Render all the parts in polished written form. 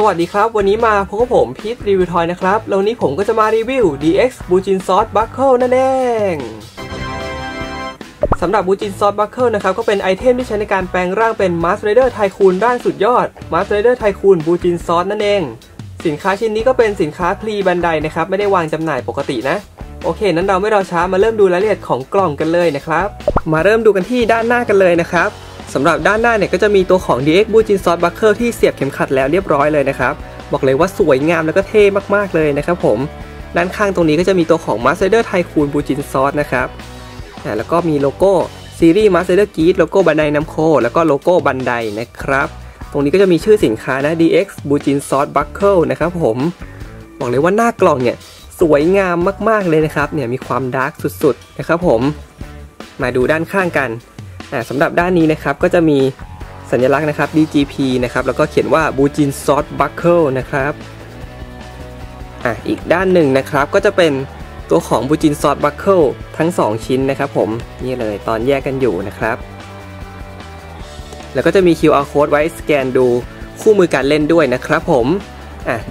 สวัสดีครับวันนี้มาพบกับผมพีทรีวิวทอยนะครับแล้ววันนี้ผมก็จะมารีวิว DX Bujin Sword Buckle นั่นเองสำหรับ Bujin Sword Buckle นะครับก็เป็นไอเทมที่ใช้ในการแปลงร่างเป็น Mazder Tycoon ร่างสุดยอด Mazder Tycoon Bujin Sword นั่นเองสินค้าชิ้นนี้ก็เป็นสินค้าพรีบันไดนะครับไม่ได้วางจำหน่ายปกตินะโอเคนั้นเราไม่รอช้ามาเริ่มดูรายละเอียดของกล่องกันเลยนะครับมาเริ่มดูกันที่ด้านหน้ากันเลยนะครับสำหรับด้านหน้าเนี่ยก็จะมีตัวของ DX Bujin Sword Buckle ที่เสียบเข็มขัดแล้วเรียบร้อยเลยนะครับบอกเลยว่าสวยงามแล้วก็เท่มากๆเลยนะครับผมด้านข้างตรงนี้ก็จะมีตัวของ Mazder Tycoon Bujin Sword นะครับแล้วก็มีโลโก้ซีรีส์ Mazder Geats โลโก้บันไดน้ำโคแล้วก็โลโก้บันไดนะครับตรงนี้ก็จะมีชื่อสินค้านะ DX Bujin Sword Buckle นะครับผมบอกเลยว่าหน้ากล่องเนี่ยสวยงามมากๆเลยนะครับเนี่ยมีความดาร์กสุดๆนะครับผมมาดูด้านข้างกันสำหรับด้านนี้นะครับก็จะมีสัญลักษณ์นะครับ DGP นะครับแล้วก็เขียนว่า Bujin Sword Buckle นะครับอีกด้านหนึ่งนะครับก็จะเป็นตัวของ Bujin Sword Buckle ทั้ง2ชิ้นนะครับผมนี่เลยตอนแยกกันอยู่นะครับแล้วก็จะมี QR Code ไว้สแกนดูคู่มือการเล่นด้วยนะครับผม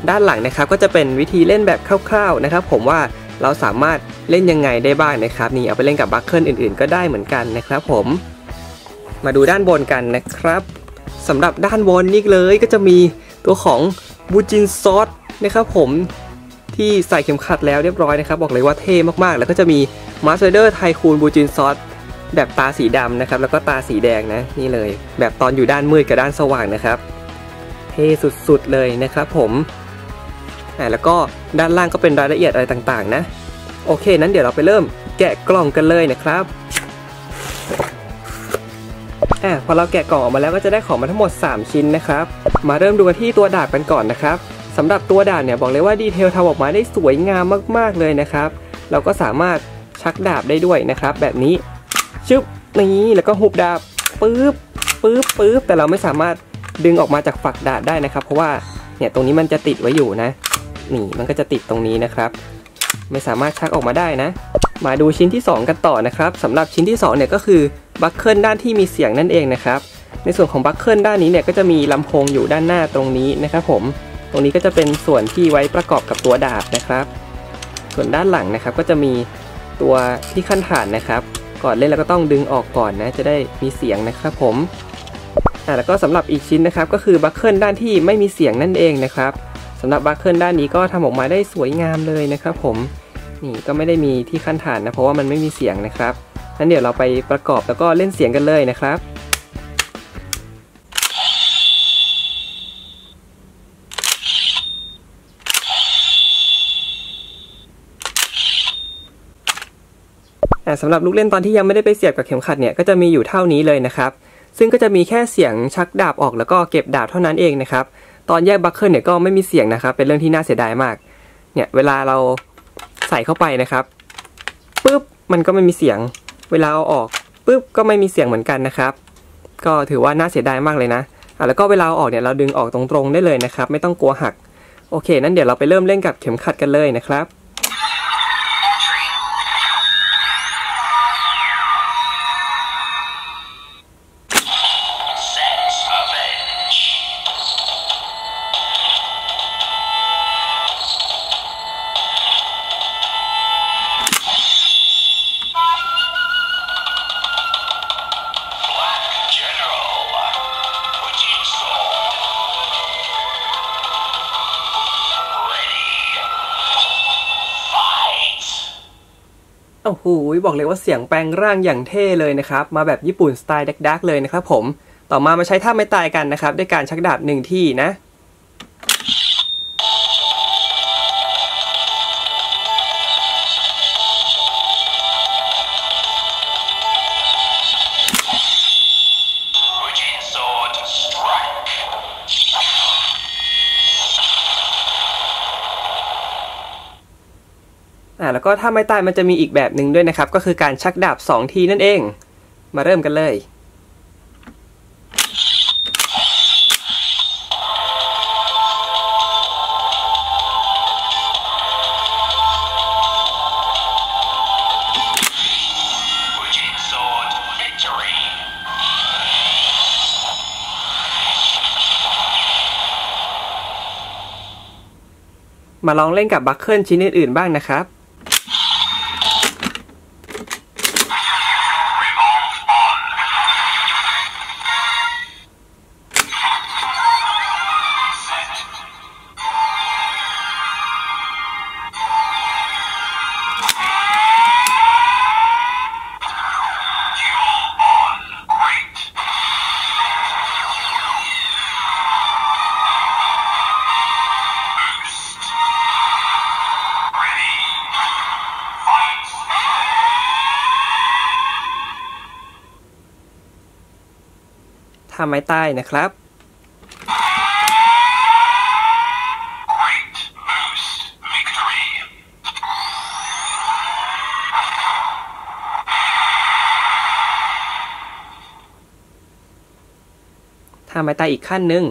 ด้านหลังนะครับก็จะเป็นวิธีเล่นแบบคร่าวๆนะครับผมว่าเราสามารถเล่นยังไงได้บ้างนะครับนี่เอาไปเล่นกับบัคเกิลอื่นๆก็ได้เหมือนกันนะครับผมมาดูด้านบนกันนะครับสำหรับด้านบนนี่เลยก็จะมีตัวของบูจินซอสนะครับผมที่ใส่เข็มขัดแล้วเรียบร้อยนะครับบอกเลยว่าเท่มากๆแล้วก็จะมี Mazder Tycoon Bujin Sword แบบตาสีดำนะครับแล้วก็ตาสีแดงนะนี่เลยแบบตอนอยู่ด้านมืดกับด้านสว่างนะครับเท่สุดๆเลยนะครับผมแล้วก็ด้านล่างก็เป็นรายละเอียดอะไรต่างๆนะโอเคนั้นเดี๋ยวเราไปเริ่มแกะกล่องกันเลยนะครับพอเราแกะกล่องออกมาแล้วก็จะได้ของมาทั้งหมด3ชิ้นนะครับมาเริ่มดูกันที่ตัวดาบกันก่อนนะครับสำหรับตัวดาบเนี่ยบอกเลยว่าดีเทลทำออกมาได้สวยงามมากๆเลยนะครับเราก็สามารถชักดาบได้ด้วยนะครับแบบนี้ชึบนี่แล้วก็หุบดาบปึ๊บแต่เราไม่สามารถดึงออกมาจากฝักดาบได้นะครับเพราะว่าเนี่ยตรงนี้มันจะติดไว้อยู่นะนี่มันก็จะติดตรงนี้นะครับไม่สามารถชักออกมาได้นะมาดูชิ้นที่2กันต่อนะครับสำหรับชิ้นที่2เนี่ยก็คือบัคเกิลด้านที่มีเสียงนั่นเองนะครับในส่วนของบัคเกิลด้านนี้เนี่ยก็จะมีลำโพงอยู่ด้านหน้าตรงนี้นะครับผมตรงนี้ก็จะเป็นส่วนที่ไว้ประกอบกับตัวดาบนะครับส่วนด้านหลังนะครับก็จะมีตัวที่ขั้นฐานนะครับก่อนเล่นเราก็ต้องดึงออกก่อนนะจะได้มีเสียงนะครับผมแล้วก็สำหรับอีกชิ้นนะครับก็คือบัคเกิลด้านที่ไม่มีเสียงนั่นเองนะครับสำหรับบัคเกิลด้านนี้ก็ทำออกมาได้สวยงามเลยนะครับผมนี่ก็ไม่ได้มีที่ขั้นฐานนะเพราะว่ามันไม่มีเสียงนะครับงั้นเดี๋ยวเราไปประกอบแล้วก็เล่นเสียงกันเลยนะครับสำหรับลูกเล่นตอนที่ยังไม่ได้ไปเสียบกับเข็มขัดเนี่ยก็จะมีอยู่เท่านี้เลยนะครับซึ่งก็จะมีแค่เสียงชักดาบออกแล้วก็เก็บดาบเท่านั้นเองนะครับตอนแยกบัคเกิลเนี่ยก็ไม่มีเสียงนะครับเป็นเรื่องที่น่าเสียดายมากเนี่ยเวลาเราใส่เข้าไปนะครับปึ๊บมันก็ไม่มีเสียงเวลาเอาออกปึ๊บก็ไม่มีเสียงเหมือนกันนะครับก็ถือว่าน่าเสียดายมากเลยนะแล้วก็เวลาเอาออกเนี่ยเราดึงออกตรงๆได้เลยนะครับไม่ต้องกลัวหักโอเคนั้นเดี๋ยวเราไปเริ่มเล่นกับเข็มขัดกันเลยนะครับโอ้โหบอกเลยว่าเสียงแปลงร่างอย่างเท่เลยนะครับมาแบบญี่ปุ่นสไตล์ดักๆเลยนะครับผมต่อมามาใช้ท่าไม้ตายกันนะครับด้วยการชักดาบ1ที่นะแล้วก็ถ้าไม่ตายมันจะมีอีกแบบหนึ่งด้วยนะครับก็คือการชักดาบ2ทีนั่นเองมาเริ่มกันเลย มาลองเล่นกับบัคเกิลชิ้นอื่นๆบ้างนะครับทำไม้ใต้นะครับทำไม้ใต้อีกขั้นหนึ่ง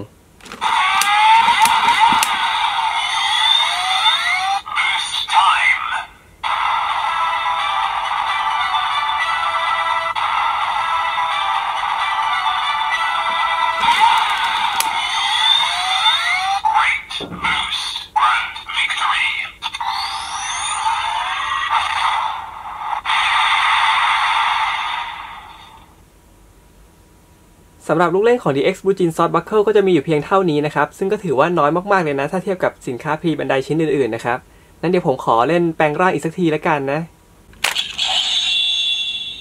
สำหรับลูกเล่นของ DX Bujin Sword Buckle ก็จะมีอยู่เพียงเท่านี้นะครับซึ่งก็ถือว่าน้อยมากๆเลยนะถ้าเทียบกับสินค้าพรีบันไดชิ้นอื่นๆนะครับนั้นเดี๋ยวผมขอเล่นแปลงร่างอี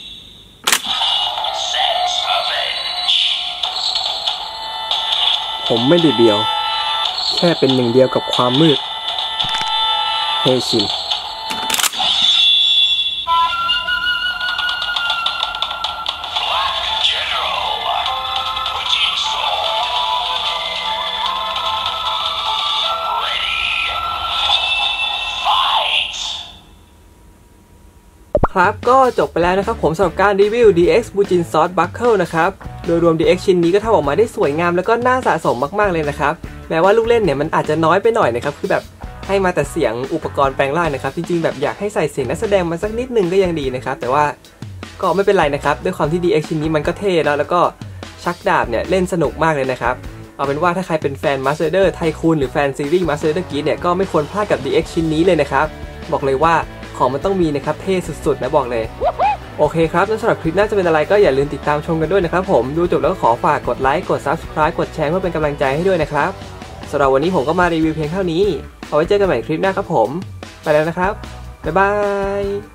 กสักทีละกันนะผมไม่ได้เบียวแค่เป็นหนึ่งเดียวกับความมืดเฮชินครับก็จบไปแล้วนะครับผมสำหรับการรีวิว DX Bujin Sword Buckle นะครับโดยรวม DX ชิ้นนี้ก็ทำออกมาได้สวยงามแล้วก็น่าสะสมมากๆเลยนะครับแม้ว่าลูกเล่นเนี่ยมันอาจจะน้อยไปหน่อยนะครับคือแบบให้มาแต่เสียงอุปกรณ์แปลงร่างนะครับจริงๆแบบอยากให้ใส่เสียงนักแสดงมาสักนิดนึงก็ยังดีนะครับแต่ว่าก็ไม่เป็นไรนะครับด้วยความที่ DX ชิ้นนี้มันก็เท่แล้วก็ชักดาบเนี่ยเล่นสนุกมากเลยนะครับเอาเป็นว่าถ้าใครเป็นแฟน Mazder Tycoon หรือแฟนซีรีส์ Mazder Geats เนี่ยก็ไม่ควรพลาดกับ DX ชิ้นนี้เลยนะครับบอกเลยว่าของมันต้องมีนะครับเท่สุดๆนะบอกเลยโอเคครับสำหรับคลิปหน้าจะเป็นอะไรก็อย่าลืมติดตามชมกันด้วยนะครับผมดูจบแล้วก็ขอฝากกดไลค์กด Subscribe กดแชร์เพื่อเป็นกำลังใจให้ด้วยนะครับสำหรับวันนี้ผมก็มารีวิวเพียงเท่านี้เอาไว้เจอกันใหม่คลิปหน้าครับผมไปแล้วนะครับบ๊ายบาย